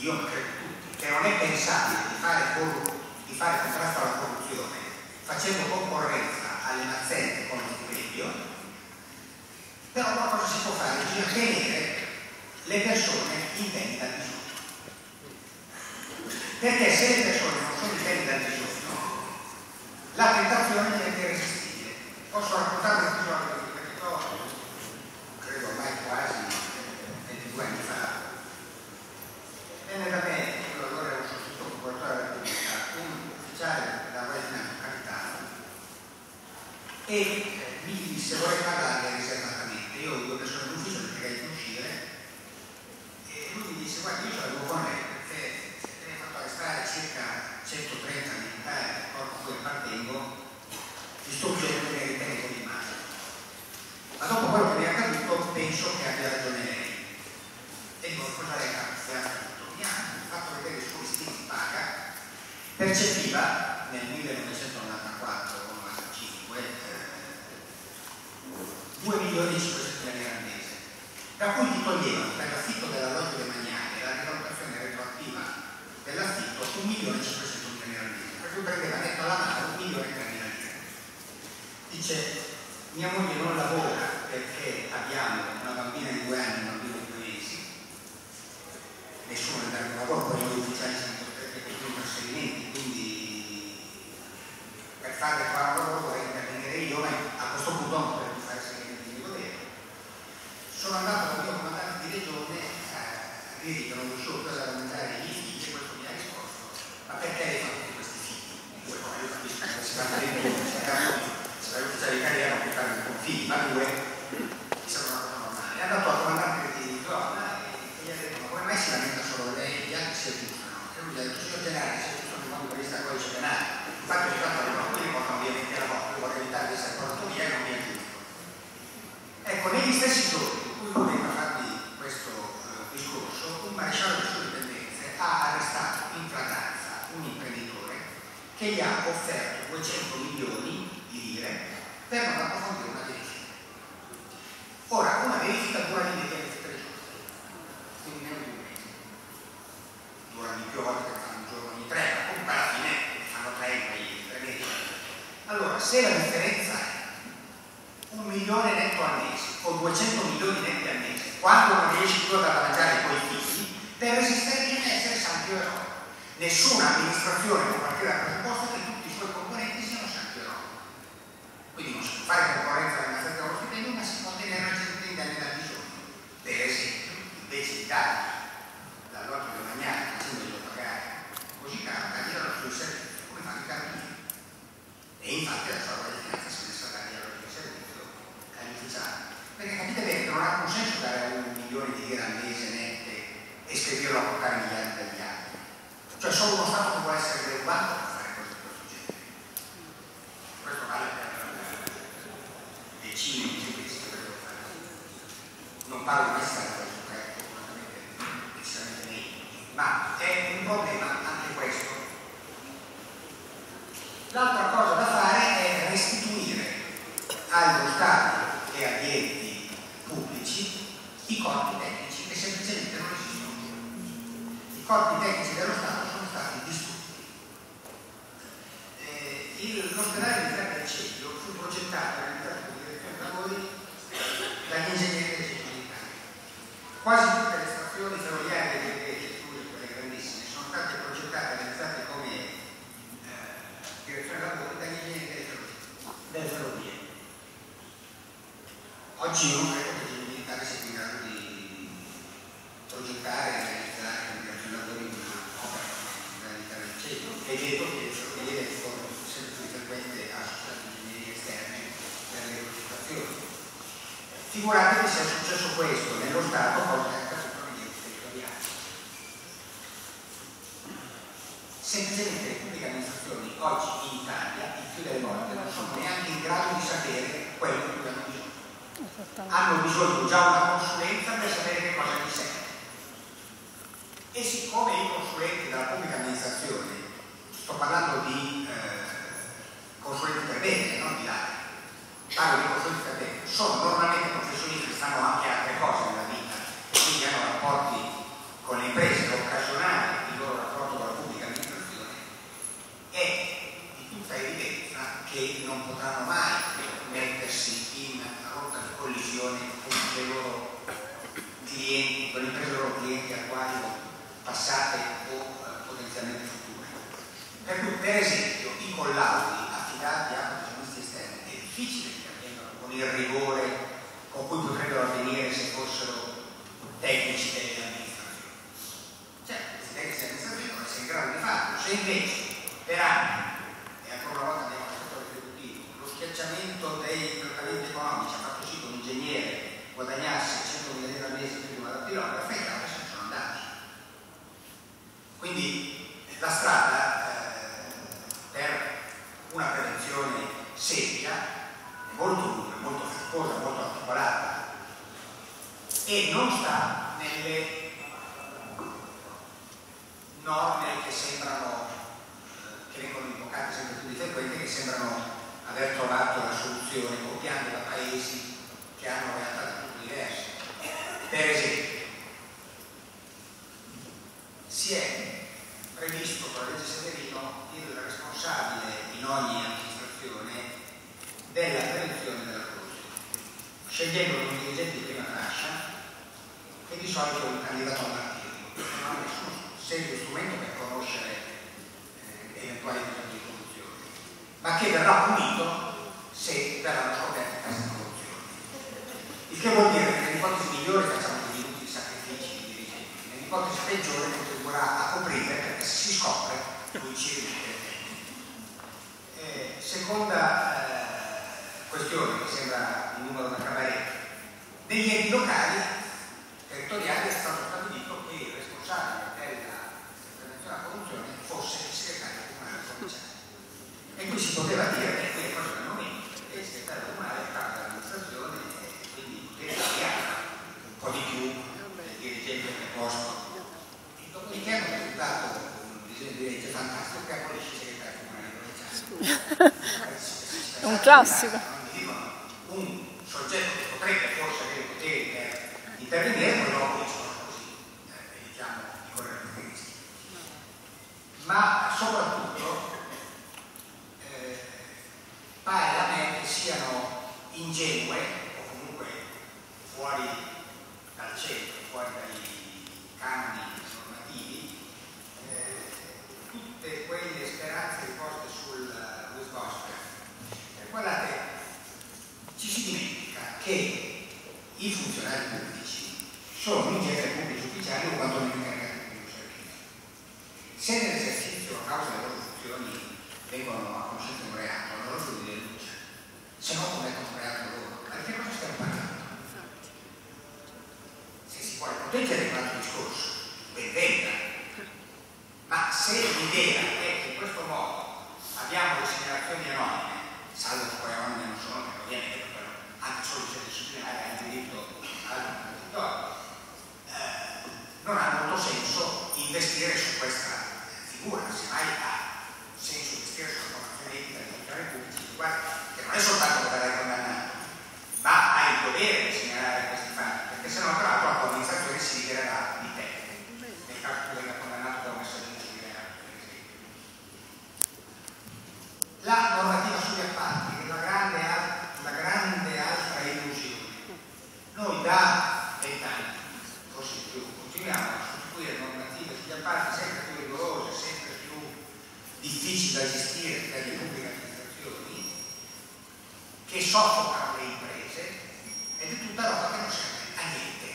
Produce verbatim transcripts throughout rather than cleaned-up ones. io non credo tutti, che non è pensabile di fare, di fare contrasto alla corruzione facendo concorrenza alle mazzette con lo stipendio, però qualcosa si può fare, bisogna tenere le persone in vendita di bisogno. Perché se le persone non sono in vendita di bisogno, la tentazione diventa irresistibile. Posso raccontarvi un episodio perché ho, credo ormai quasi ventidue anni fa, venne da me, io allora ero sostituto procuratore della Repubblica, un ufficiale della Guardia di Finanza, capitano, e mi disse: vorrei parlare riservatamente. Io ho due persone d'ufficio, mi pregai di uscire, e lui mi disse: guarda, io sono con me perché mi ha fatto arrestare circa centotrenta militari del corpo a cui appartengo, distruggendo il tempo di mano. Ma dopo quello che mi è accaduto, penso che abbia ragione lei. E dico: cosa lei ha fatto? Mi ha fatto vedere i suoi stili di paga, percepiva nel millenovecentonovantaquattro novantacinque eh, due milioni e cinquecentomila lire al mese, da cui gli toglievano per l'affitto dell'alloggio demaniale, la rivalutazione retroattiva dell'affitto un milione e cinquecentomila lire al mese, per cui prendeva netto alla mano un milione e tremila lire. Dice: mia moglie non lavora perché abbiamo una bambina di due anni e un bambino di due mesi, nessuno è andato a lavoro, poi gli ufficiali sono costretti a questi trasferimenti, quindi per farle fare un lavoro vorrei intervenire io, ma a questo punto non potrei fare trasferimenti di dovere. Sono andato al mio comandante di regione a dire che non riuscivo più ad aumentare gli figli. Ma perché hai fatto questi figli? Due, poi io capisco che si tratta di me, si sarebbe ufficiale di carriera, non portare con figli, ma due, mi sembra una cosa normale. È andato al comandante di zona e gli ha detto: ma come mai si lamenta solo lei, gli altri si aggiustano? E lui gli ha detto: signor generale, si aggiustano in modo che resta il codice penale. Infatti ho fatto la loro prima, ma ovviamente la volta, io vorrei evitare di essere portato via e non mi aggiusto. Ecco, negli stessi giorni in cui voleva farmi questo discorso, un maresciallo di sovrintendenze ha arrestato in flagranza un imprenditore che gli ha offerto duecento milioni di lire per non approfondire una verifica. Ora, una verifica dura l'immediatamente tre giorni, quindi meno di un mese. Dura di più volte che fanno un giorno ogni tre, ma comunque alla fine fanno tre in tre mesi. Allora, se la differenza è un milione netto al mese o duecento milioni netti al mese, quando non riesci più ad arrangiare quei figli, per resistere bisogna essere santi o eroi. Nessuna amministrazione può partire dal presupposto che tutti i suoi componenti siano santi eroi. Quindi non si può fare concorrenza alla mazzetta dello stipendio, ma si può tenere una gente in danni dal bisogno. Per esempio, invece di dargli dall'altro del magnate, facendoglielo pagare così caro, tagliarlo sui servizi, come fanno i carabinieri. E infatti la sua Guardia di Finanza si è messa a tagliarlo sui servizi agli ufficiali. Perché capite bene che non ha alcun senso dare un milione di lire al mese nette e spedirlo a portare miliardi dagli altri. Cioè solo uno Stato che può essere adeguato per fare cose di questo genere. Questo vale per decine di giuristi che devono fare. Non parlo di essere questo corretto, precisamente meglio, ma è un problema anche questo. L'altra cosa da fare è restituire allo Stato e agli enti pubblici i corpi tecnici che semplicemente non esistono. I corpi tecnici dello Stato sono stati distrutti. Eh, L'ospedale di Terraccello fu progettato e realizzato in direzione da voi dagli ingegneri del Centro. Quasi tutte le stazioni ferroviarie delle Grecia, scuse quelle grandissime, sono state progettate e realizzate come eh, direzione da voi dagli ingegneri delle ferrovie. Oggi non credo che i militari siano in grado di progettare e realizzare lavori di un'opera della vita del cielo, e vedo che le ferrovie sono sempre più frequenti associati agli ingegneri esterni per le progettazioni. Figuratevi se è successo questo nello Stato con la categoria territoriale. Semplicemente le pubbliche amministrazioni oggi in Italia, il più delle volte, non sono neanche in grado di sapere quello di cui hanno bisogno. Hanno bisogno già una consulenza per sapere che cosa gli serve. E siccome i consulenti della pubblica amministrazione, sto parlando di eh, consulenti per bene, non di dati, parlo di consulenti per bene, sono normalmente professionisti che stanno anche a altre cose nella vita, quindi hanno rapporti con le imprese, occasionali, Per esempio, i collaudi affidati a professionisti esterni è difficile che avvengano con il rigore con cui potrebbero avvenire se fossero tecnici dell'amministrazione. Cioè, il tecnici dell'amministrazione non è in grado di farlo. Se invece per anni, e ancora una volta abbiamo fatto l'esecutivo, lo schiacciamento dei trattamenti economici ha fatto sì che un ingegnere guadagnasse centomila euro al mese prima da pirografo, e i altri se ne sono andati. Quindi la strada eh, per una prevenzione seria è molto lunga, molto faticosa, molto articolata, e non sta nelle norme che sembrano, che vengono invocate sempre più di frequente, che sembrano aver trovato la soluzione copiando da paesi che hanno realtà tutto diverse. Per esempio, si è previsto con la legge Severino il responsabile in ogni amministrazione della prevenzione della corruzione, scegliendo un dirigente di prima fascia e di solito un candidato a partito, che non ha nessun serio strumento per conoscere eh, eventuali casi di corruzione, ma che verrà punito se verranno scoperte casi di corruzione. Il che vuol dire che nell'ipotesi migliore facciamo dei minuti di sacrifici di dirigenti, nell'ipotesi peggiore contribuirà a coprire, perché se si scopre lui ci riuscirà. Eh, seconda eh, questione, che sembra il numero da cavaretta, negli enti locali territoriali è stato stabilito che il responsabile della prevenzione della corruzione fosse il segretario comunale provinciale. E qui si poteva dire che qui è proprio nel momento che il segretario comunale è parte dell'amministrazione, un po' di più del dirigente del posto, e dopodiché hanno presentato un disegno di legge fantastico che abolisce il segretario comunale provinciale. È un classico. Un soggetto che potrebbe forse avere poteri per intervenire, ma dopo diciamo così, evitiamo di correre i rischi. Ma soprattutto eh, pare a me che siano ingenue, fuori dal centro, fuori dai canoni normativi, eh, tutte quelle speranze riposte sul Westgoster. Eh, guardate, ci si dimentica che i funzionari pubblici sono in genere pubblici ufficiali o quantomeno incaricati di un servizio. Se nell'esercizio a causa delle loro funzioni vengono a conoscenza di un reato, allora si denuncia, se no commettono un reato loro, perché non stiamo parlando? Puoi proteggere quanto discorso, ben venga, ma se l'idea è che in questo modo abbiamo le segnalazioni anonime, salvo che poi anonime non sono, perché ovviamente però anche solo se disciplinare ha il diritto al contraddittorio, eh, non ha molto senso investire su questa figura, semmai ha senso investire sulla formazione etica dei funzionari pubblici, che non è soltanto per dare condannato, ma ha il dovere di segnalare questi fatti, perché se no tra l'altro la comunicazione si libererà di te nel caso che venga condannato da un messaggio civile, per esempio. La normativa sugli appalti è una grande, una grande altra illusione. Noi da vent'anni, forse di più, continuiamo a sostituire normative sugli appalti sempre più rigorose, sempre più difficili da gestire per le pubbliche amministrazioni, che soffocano le imprese, ed è tutta roba che non serve a niente,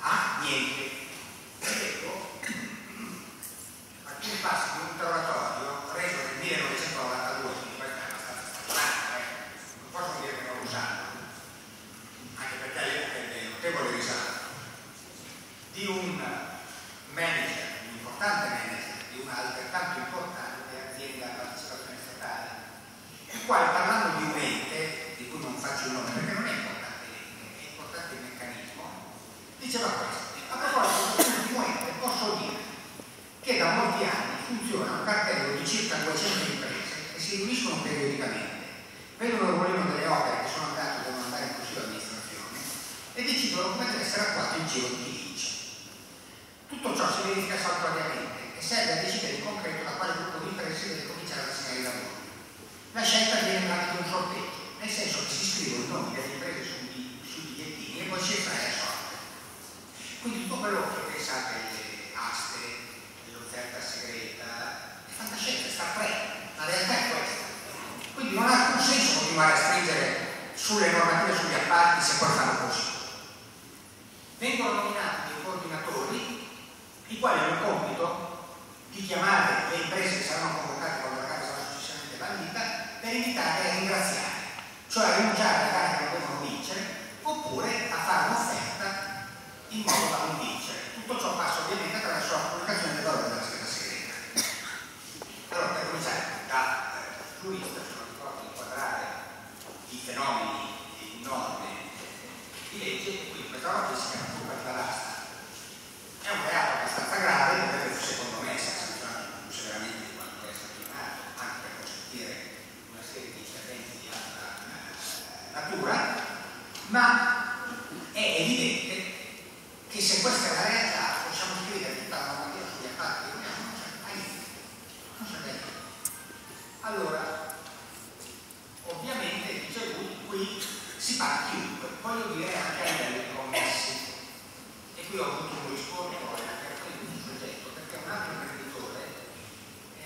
a niente. Ecco, alcuni passi di un interrogatorio reso nel millenovecentonovantadue, quindi questa è abbastanza stavolata, eh? Non posso dire che non lo sanno, anche perché all'epoca è notevole risalto, di un manager, un importante manager, di una altrettanto importante azienda a partecipazione statale, il quale, parlando di un ente, di cui non faccio il nome perché non è importante l'ente, è importante il meccanismo, diceva questo: a proposito di muovere, posso dire che da molti anni funziona un cartello di circa duecento imprese che si riuniscono periodicamente, vedono il volume delle opere che sono andate da mandare in consiglio amministrazione e decidono come deve essere attuato il giro di giudice. Tutto ciò si verifica saltuariamente e serve a decidere in concreto da quale gruppo di imprese deve cominciare ad assegnare i lavori. La scelta viene tramite un sorteggio, nel senso che si scrivono i nomi delle imprese sui bigliettini e poi si trae a sorte. Quindi tutto quello che pensate, le aste, l'offerta segreta, è fantascienza, sta prendendo. continuare a stringere sulle normative sugli appalti se poi fanno così. Vengono nominati dei coordinatori, i quali hanno il compito di chiamare le imprese che saranno convocate quando la gara sarà successivamente bandita per invitare a ringraziare, cioè a rinunciare alla gara che non devono vincere oppure a fare un'offerta in modo da non vincere. Tutto ciò passa ovviamente attraverso la comunicazione del valore della scheda segreta. Allora, per cominciare da eh, giurista, sono di proprio inquadrare i fenomeni di norme di legge, quindi questa roba si chiama fuga di ballasta. È un reato abbastanza grave, dovrebbe secondo me essere sanzionato più severamente di quanto è stato chiamato, anche per consentire una serie di interventi di altra natura, ma è evidente che se questa è la realtà possiamo scrivere tutta la normativa sugli appalti che abbiamo, non c'è mai niente, non c'è niente. Allora, ovviamente, dice lui, qui si parla chiunque, voglio dire anche a livello di commessi, e qui ho avuto un riscontro e anche a quello di un soggetto, perché un altro imprenditore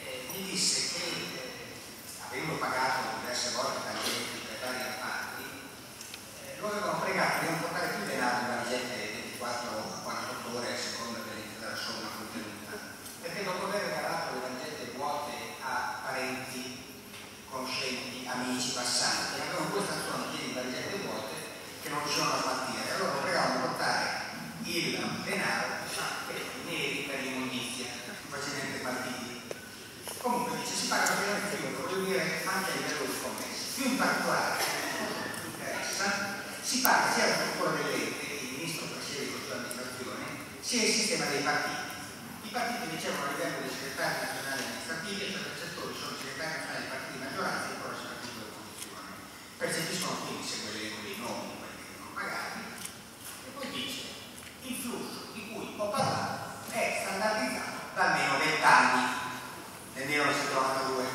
eh, mi disse che, eh, avendo pagato diverse volte dagli enti per vari appalti, eh, lo avevano pregato di non portare più denaro in una gente ventiquattro a quarantotto ore a seconda della somma contenuta, perché dopo aver regalato le tangente vuote a parenti, conoscenti, amici, passanti, avevano questa zona di tangente vuote che non riuscivano a smaltire, allora pregavano di portare il denaro per i neri, per l'immondizia, facilmente partiti. Comunque dice, si parla di un film, voglio dire anche a livello di commessi, più in particolare, mi interessa, si parla sia della struttura dell'ente, sia il sistema dei partiti. I partiti ricevono a livello dei segretari nazionali amministrativi e cioè settori sono segretari nazionali dei partiti di maggioranza e poi sono partiti dell'opposizione. Percepiscono quindi se quelle dei nomi, quelli che sono pagati, e poi dice il flusso di cui ho parlato è standardizzato da almeno venti anni, nel millenovecentonovantadue.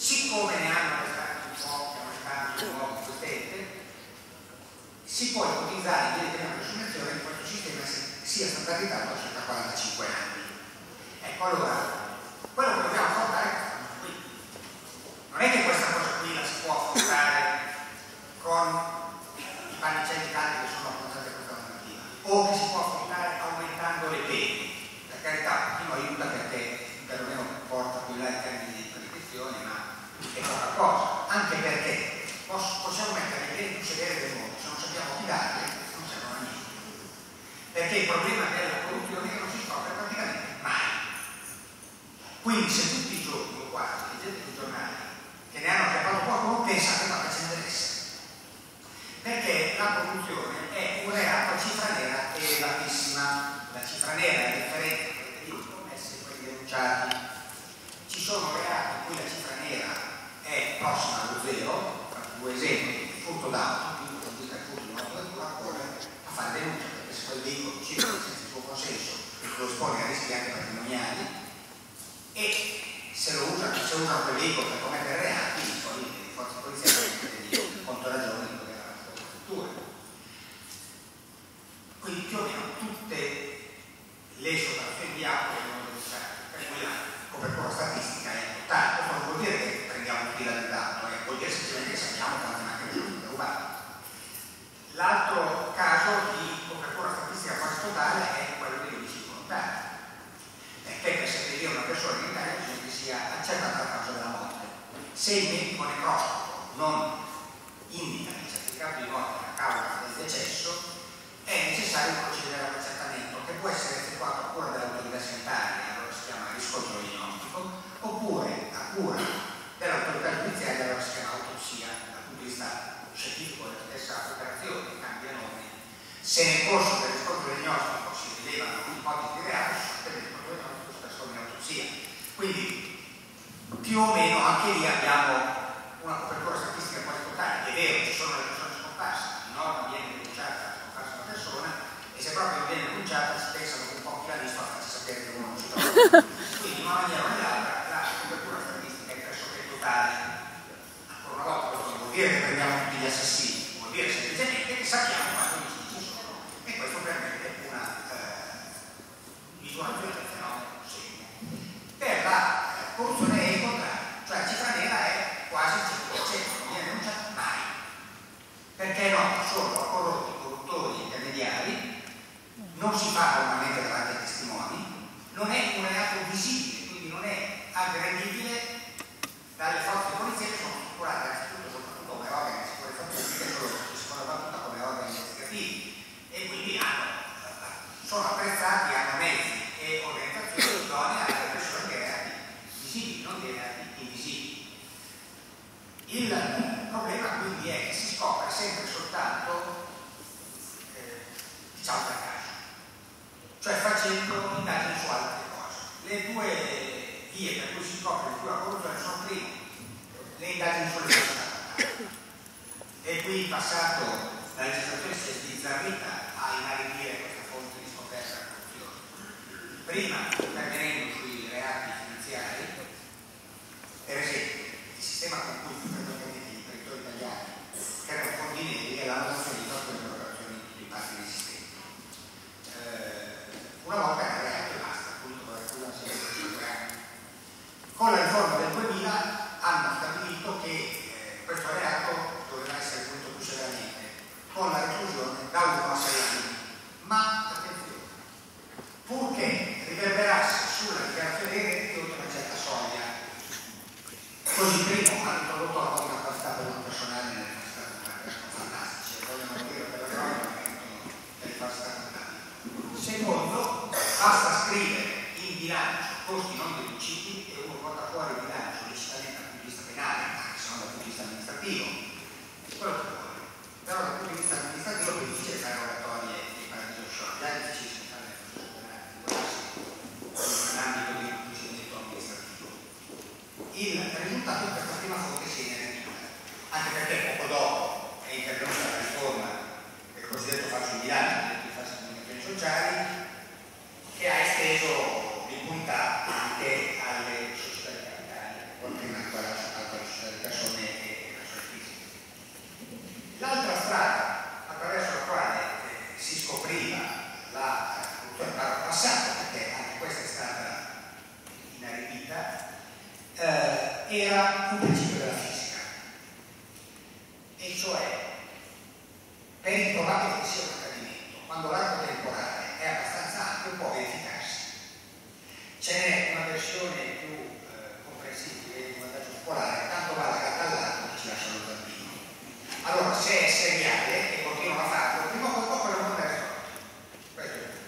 Siccome ne hanno restati un po', ne hanno restati un po' potente, si può ipotizzare di una consumazione di questo sistema sia standardizzato a circa quarantacinque anni. Ecco, allora, quello che dobbiamo affrontare è qui. Non è che questa cosa qui la si può affrontare con i pannicelli caldi che sono affrontati a questa normativa, o che si può affrontare aumentando le pene. Per carità, non aiuta perché perlomeno porta più là in termini di prescrizione, ma è poca cosa, anche perché possiamo mettere le pene più severe del mondo, se non sappiamo chi darle. Perché il problema della corruzione è che non si scopre praticamente mai. Quindi se tutti i giorni, o quasi, leggete i giornali, che ne hanno chiamato qualcuno, pensate ma che ci interessa. Perché la corruzione è un reato a cifra nera elevatissima. La cifra nera è differente da quelli commessi e quelli denunciati. Ci sono reati in cui la cifra nera è prossima allo zero, due esempi, il furto d'auto, quindi con questa furto di un'autovettura corre a fare denuncia. Quel veicolo circa senza il suo consenso lo espone a rischi anche patrimoniali e se lo usano, se usano quel veicolo per commettere reati, poi le forze poliziali hanno contro ragione di poter fare la struttura. Quindi più o meno tutte le sottrazioni di acqua che vengono denunciate, per cui la copertura statistica è importante, non vuol dire che prendiamo tutti la di dato, vuol dire semplicemente che sappiamo quante macchine sono derubate. L'altro caso di copertura statistica quasi totale è quello dei giudici volontari. Perché per sapere una persona in Italia bisogna che sia accertata a causa della morte. Se il medico necroscopo non indica il certificato di morte a causa del decesso, è necessario procedere all'accertamento che può essere effettuato a cura dell'autorità sanitaria, allora si chiama riscontro diagnostico, oppure a cura dell'autorità giudiziaria, allora si chiama autopsia dal punto di vista scientifico della stessa operazione, cambia nome. Se nel corso del riscontro diagnostico si rilevano ipotesi di reato, si sottende il riscontro diagnostico si trasforma in autopsia. Quindi, più o meno, anche lì abbiamo una copertura statistica quasi totale. È vero, ci sono le persone scomparse, di norma viene denunciata la scomparsa una persona, e se proprio viene denunciata si pensa che un po' più la lista faccia sapere che uno non si trova. Quindi, in una maniera o nell'altra, la copertura statistica è pressoché totale. Ancora una volta, questo non vuol dire che prendiamo tutti gli assassini, vuol dire semplicemente che sappiamo quanto gli assassini sono e questo permette una eh, misurazione del fenomeno segno. Per la corruzione è il contrario, cioè la cifra nera è quasi il cinque per cento, non è un reato visibile, quindi non è aggredibile dalle forze di polizia, che sono assicurate innanzitutto soprattutto come organi di sicurezza pubblica, e sono sopravvissuta come organi investigativi, e quindi hanno, sono apprezzati, hanno mezzi e organizzazioni idonee alla repressione dei reati visibili, non dei reati invisibili. Il problema quindi è che si scopre sempre soltanto eh, diciamo per caso, cioè facendo indagini su altre cose. Le due vie per cui si scopre più la corruzione sono, prima, le indagini sulle persone, e qui in passato la legislazione si è sbizzarrita a inaridire questa fonte di scoperta della corruzione, prima intervenendo sui reati finanziari. Per esempio, il sistema con cui frequentemente i imprenditori italiani creano fondi neri è la nozione di troppe operazioni di parti resistenti. Eh, una volta era reato e basta, appunto, per cui non si è anni. Con la riforma del duemila hanno stabilito che eh, questo reato doveva essere punito più seriamente, con la reclusione da uno a sei anni. Ma, attenzione, purché riverberasse sulla dichiarazione dei redditi oltre una certa soglia. Così primo hanno introdotto la propria capacità per non personale nelle capacità fantastiche, vogliono dire per la propria delle capacità fantastiche. Secondo, basta scrivere in bilancio costi non deducibili, fuori il bilancio di cittadinanza dal punto di vista penale, anche se non dal punto di vista amministrativo, quello che vuole, però dal punto di vista amministrativo è difficile fare oratorie di paradiso scioglia, è difficile fare nell'ambito di un procedimento amministrativo. Il risultato di questa prima fonte si è negativa, anche perché poco dopo è intervenuta la riforma del cosiddetto falso in bilancio, delle false comunicazioni sociali, che ha esteso l'impunità anche alle società, prima ancora alla società di persone e alla sua fisica. L'altra strada attraverso la quale eh, si scopriva la cultura passata, perché anche questa è stata inaridita, eh, era un principio della fisica, e cioè per il probabile che sia un accadimento, quando l'arco temporale è abbastanza ampio può verificarsi. Ce n'è una versione più tanto va la gatta all'altro che ci lascia lo bambino. Allora, se è seriale e continuano a farlo, prima o poi qualcosa non è risolto.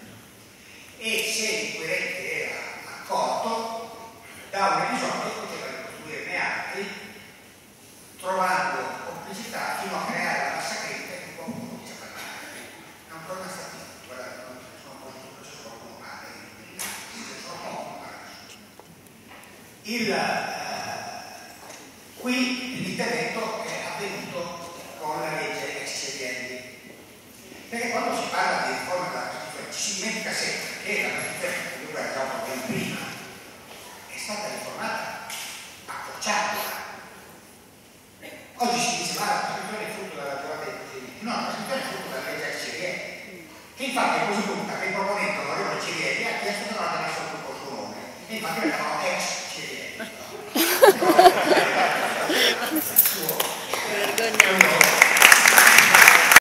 E se il querente era accorto, da un episodio poteva ricostruirne altri, trovando complicità fino a creare la massa critica che qualcuno comincia a parlare. È un problema statistico. Il Qui l'intervento è avvenuto con la legge ex C D L, perché quando si parla di riforma della Costituzione ci si dimentica sempre che la Costituzione, che comunque era troppo ben prima, è stata riformata, accorciata. Oggi si dice ma la Costituzione è frutto della durata dei procedimenti. No, la Costituzione è frutto della legge ex C D L, che infatti è così punta che il proponente onorevole C D L ha chiesto che non aveva nessun corso nome, e infatti la chiamava ex C D L. Vergogna.